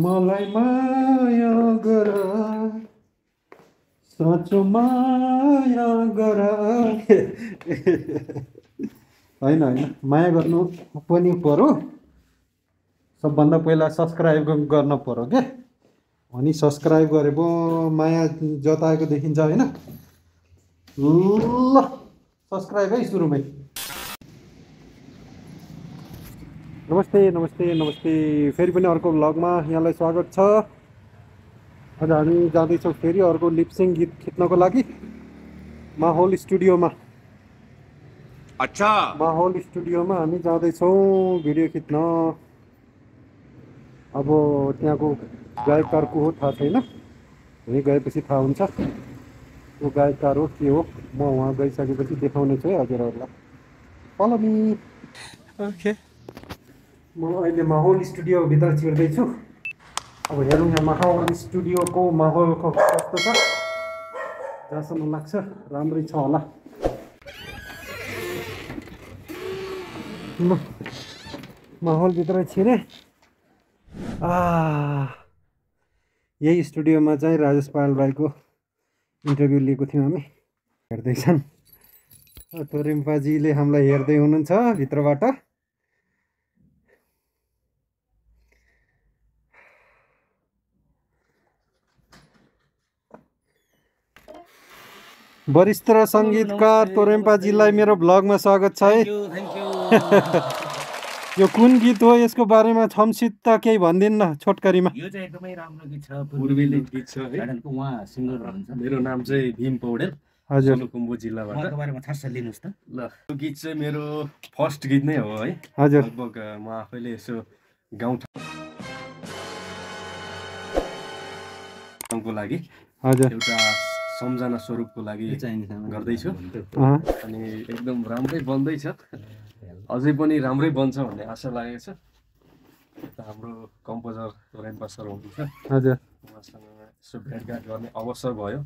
मलाई माया गर साँचो माया गर होइन होइन माया गर्नु पनि पर्यो सबभन्दा पहिला सब्सक्राइब गर्न पर्यो के अनि सब्सक्राइब गरेबो माया जताएको देखिन्छ हैन ल सब्सक्राइब है सुरुमै। नमस्ते नमस्ते नमस्ते फेरि पनि अर्को ब्लगमा यहाँलाई स्वागत छ। आज हामी जाँदैछौँ फेरि अर्को लिपसिङ गीत खिच्नको लागि माहौल स्टुडियोमा। अच्छा माहौल स्टुडियोमा हामी जाँदैछौँ भिडियो खिच्न। अब त्यहाँको गायककार को हो थाहा छैन, हामी गएपछि थाहा हुन्छ त्यो गायककार हो के हो। म वहाँ गइसकेपछि देखाउने छु हजुरहरूलाई। Follow me. ओके म अहिले माहौल स्टुडियो भित्र छिर्दै छु। अब हेरौँ यहाँ माहौल स्टुडियोको माहौलको कस्तो छ। जहाँसम्म लाग्छ राम्रै छ होला। माहौल भित्र छिरे। यही स्टुडियोमा चाहिँ राजेश पाल भाइको इन्टरभ्यू लिएको थियौँ हामी। हेर्दैछन् तोरेम्पाजीले हामीलाई हेर्दै हुनुहुन्छ भित्रबाट। वरिष्ठ संगीतकार तोरेम्पाजीलाई मेरो ब्लगमा स्वागत छ है। यो कुन गीत हो, यसको बारेमा छमसित त केही भन्दिन्न छोटकरीमा। यो चाहिँ एकदमै राम्रो गीत छ, पूर्वेली गीत छ है। उहाँ सिङ्गर हुनुहुन्छ। मेरो नाम चाहिँ भीम पौडेल, हजुर सलुखुम्बु जिल्लाबाट। उहाँको बारेमा थाहा लिनुहोस् त ल। यो गीत चाहिँ मेरो फर्स्ट गीत नै हो है हजुर। म आफैले यसो गाउँको लागि हजुर एउटा सम्झना स्वरूपको लागि गर्दैछु अनि एकदम राम्रै बन्दैछ। अझै पनि राम्रै बन्छ भन्ने आशा लागेको छ। हाम्रो कम्पोजर टोरेम्पा सर हुनुहुन्छ हजुर, उहाँसँग यसो भेटघाट गर्ने अवसर भयो,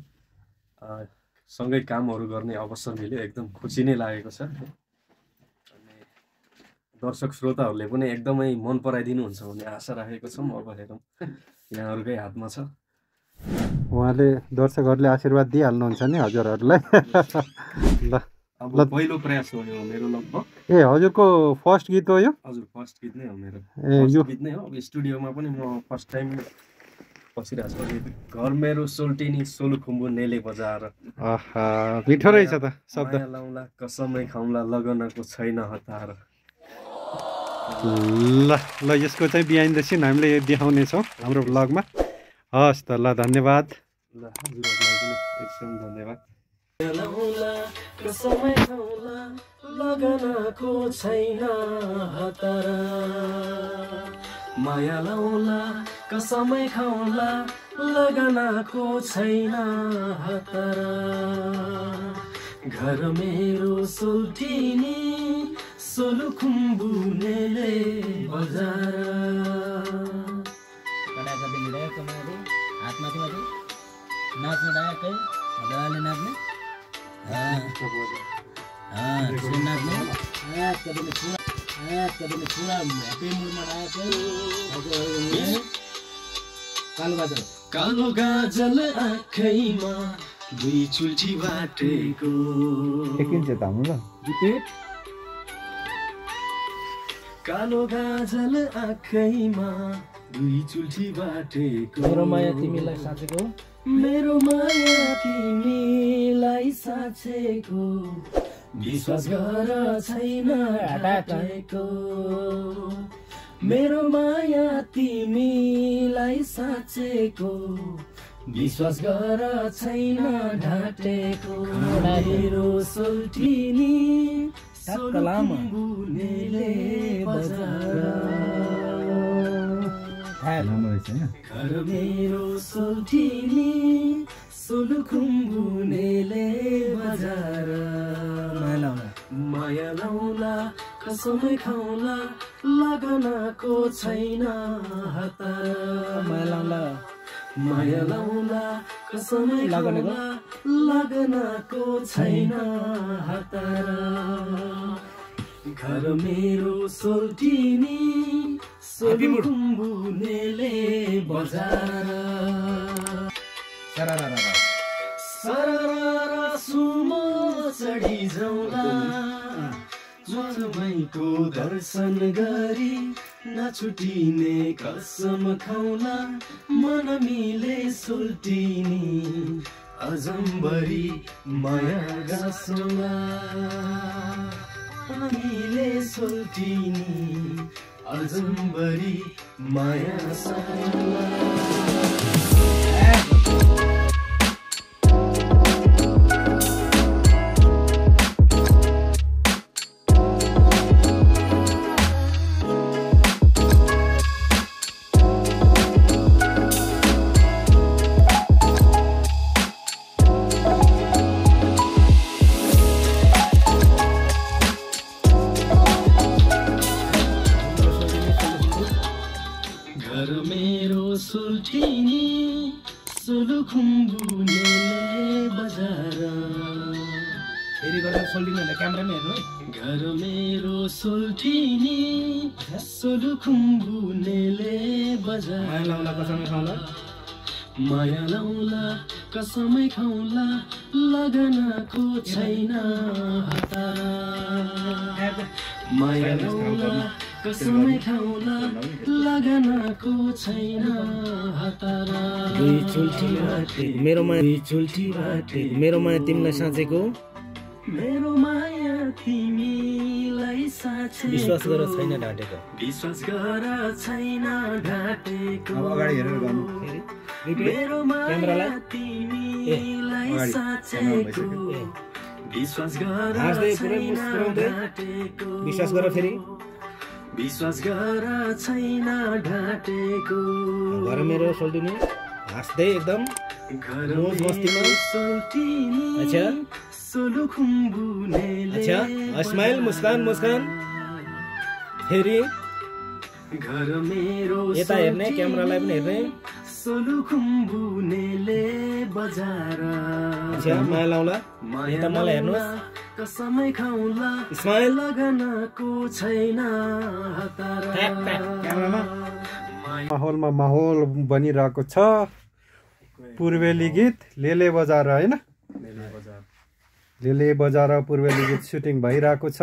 सँगै कामहरू गर्ने अवसर मिल्यो, एकदम खुसी नै लागेको छ। अनि दर्शक श्रोताहरूले पनि एकदमै मन पराइदिनुहुन्छ भन्ने आशा राखेको छौँ। अब हेरौँ यहाँहरूकै हातमा छ। उहाँले दर्शकहरूले आशीर्वाद दिइहाल्नुहुन्छ नि हजुरहरूलाई। ल अब पहिलो प्रयास हो यो मेरो लगभग। ए हजुरको फर्स्ट गीत हो यो? हजुर फर्स्ट गीत नै हो मेरो। ए यो गीत नै हो। अब स्टुडियोमा पनि म फर्स्ट टाइम बसिरहेको छु। घर मेरो सोल्टेनी सोलुखुम्बु नेले बजार। आहा मिठो रहेछ त शब्द। लाउँला कसमै खाउँला लगनको छैन हतार। ल ल यसको चाहिँ बिहाइन्ड द सिन हामीले देखाउने छौँ हाम्रो ब्लगमा। हस् त ल धन्यवाद। ल हजुरहरूलाई पनि एकदम धन्यवाद। लगनको छैन हतार माया लाउला कसमै खाउला लगनको छैन हतार घर मेरो सोल्टिनी सोलुखुम्बु नेले बजार। कालो गाजल आँखैमा दुई चुल्ठी बाटेको कालो गाजल आँखैमा दुई चुल्ठी बाटेको मेरो माया तिमीलाई साँचेको मेरो माया तिमीलाई साँचेको विश्वास गर छैन हटाएको मेरो माया तिमीलाई साँचेको विश्वास गर छैन ढाटेको मेरो सोल्टिनी सोलुखुम्बु नेले बजार। घर मेरो सोल्टिनी सोलुखुम्बु नेले बजार। माया लाउला कसमै खाउला लगनको छैन हतार माया लाउला कसमै खाउला लगनको छैन हतार घर मेरो सोल्टिनी सोलुखुम्बु नेले बजारा सररा सुमो चढी जाउला ज्वालमैको दर्शन गरी नछुटिने कसम खाउला मन मिले सुल्टिनी अजम्बरी माया गासुला मिले सुल्टिनी अजम्बरी माया साला सोलुखुम्बु नेले बजारा फेरि गरेर सोल्टिनी भन्दा क्यामेरामा हेर्नु है घर मेरो सोल्टिनी सोलुखुम्बु नेले बजारा माया लाउला कसमै खाउला लगनको छैन हतार माया लाउला कसमै खाउला लगनको छैन हतार दुई चुल्ठी बाटे मेरो माया तिमीलाई साँचेको मेरो माया तिमीलाई साँचेको विश्वास गर छैन ढाटेको अब अगाडि हेरेर गर्नु फेरि मेरो माया तिमीलाई साँचेको विश्वास गर फेरि विश्वास गर छैन ढाटेको घर मेरो सोल्टिनी हाँस्दै एकदम मौज मस्तीमा अच्छा सोलुखुम्बु नेले अच्छा स्माइल मुस्कान फेरि घर मेरो यता हेर्ने क्यामेरालाई पनि हेर्ने सोलुखुम्बु नेले बजारा अच्छा माया लाउला यता मलाई हेर्नुहोस् कसमै खाउला स्माइल लगनको छैन माहौलमा माहौल बनिरहेको छ पूर्वेली गीत लेले बजार हैन लेले बजार पूर्वेली गीत सुटिङ भइरहेको छ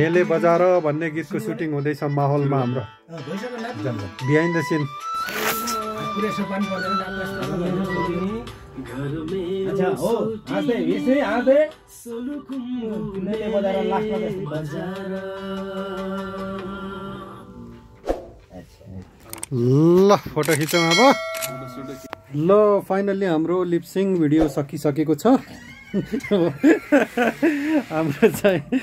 नेले बजार भन्ने गीतको सुटिङ हुँदैछ माहौलमा हाम्रो बिहाइन्ड द सिन अच्छा हो आस्ते सोलुखुम्बु नेले बजारा लास्टमा त्यसले बजारा अच्छा ल फोटो खिचौँ अब ल फाइनली हाम्रो लिपसिङ भिडियो सकिसकेको छ हाम्रो चाहिँ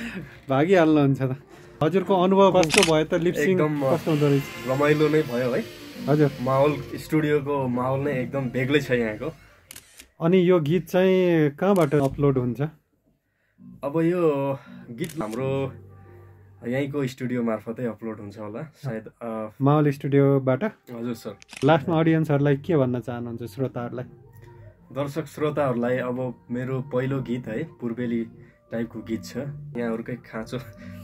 भागिहाल्नु हुन्छ त हजुरको अनुभव कस्तो भयो त लिपसिङ कस्तो हुँदो रहेछ रमाइलो नै भयो है हजुर माहौल स्टुडियोको माहौल नै एकदम बेग्लै छ यहाँको अनि यो गीत चाहिँ कहाँबाट अपलोड हुन्छ अब यो गीत हाम्रो यहीँको स्टुडियो मार्फतै अपलोड हुन्छ होला सायद माहौल स्टुडियोबाट हजुर सर लास्टमा अडियन्सहरूलाई के भन्न चाहनुहुन्छ श्रोताहरूलाई दर्शक श्रोताहरूलाई अब मेरो पहिलो गीत है पूर्वेली टाइपको गीत छ यहाँहरुकै खाँचो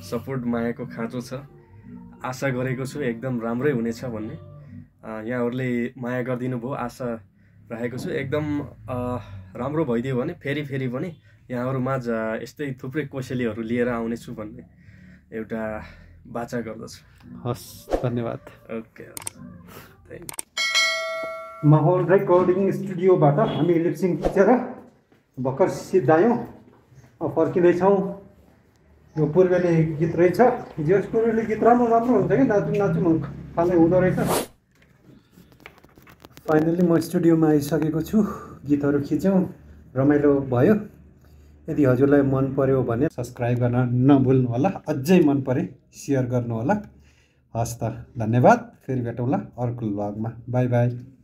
सपोर्ट मायाको खाँचो छ आशा गरेको छु एकदम राम्रै हुनेछ भन्ने यहाँहरुले माया गर्दिनु भो आशा राखेको छु एकदम राम्रो भइदियो भने फेरि पनि यहाँहरुमा यस्तै थुप्रै कोसेलीहरू लिएर आउने छु भन्ने एउटा वाचा गर्दछु हस् धन्यवाद ओके थैंक यू माहौल रेकर्डिङ स्टुडियोबाट हामी लिपसिङ खिचेर भर्खर सिद्धायौँ फर्किँदैछौँ यो पूर्वेली गीत रहेछ हिजो पूर्वेली गीत राम्रो हुन्छ कि नाचुम खाने हुँदो रहेछ फाइनली म स्टुडियोमा आइसकेको छु गीतहरू खिच्यौँ रमाइलो भयो यदि हजुरलाई मन पर्यो भने सब्सक्राइब गर्न नभुल्नु होला अझै मन परे सेयर गर्नु होला हस् त धन्यवाद फेरि भेटौँला अर्को ब्लगमा बाई बाई।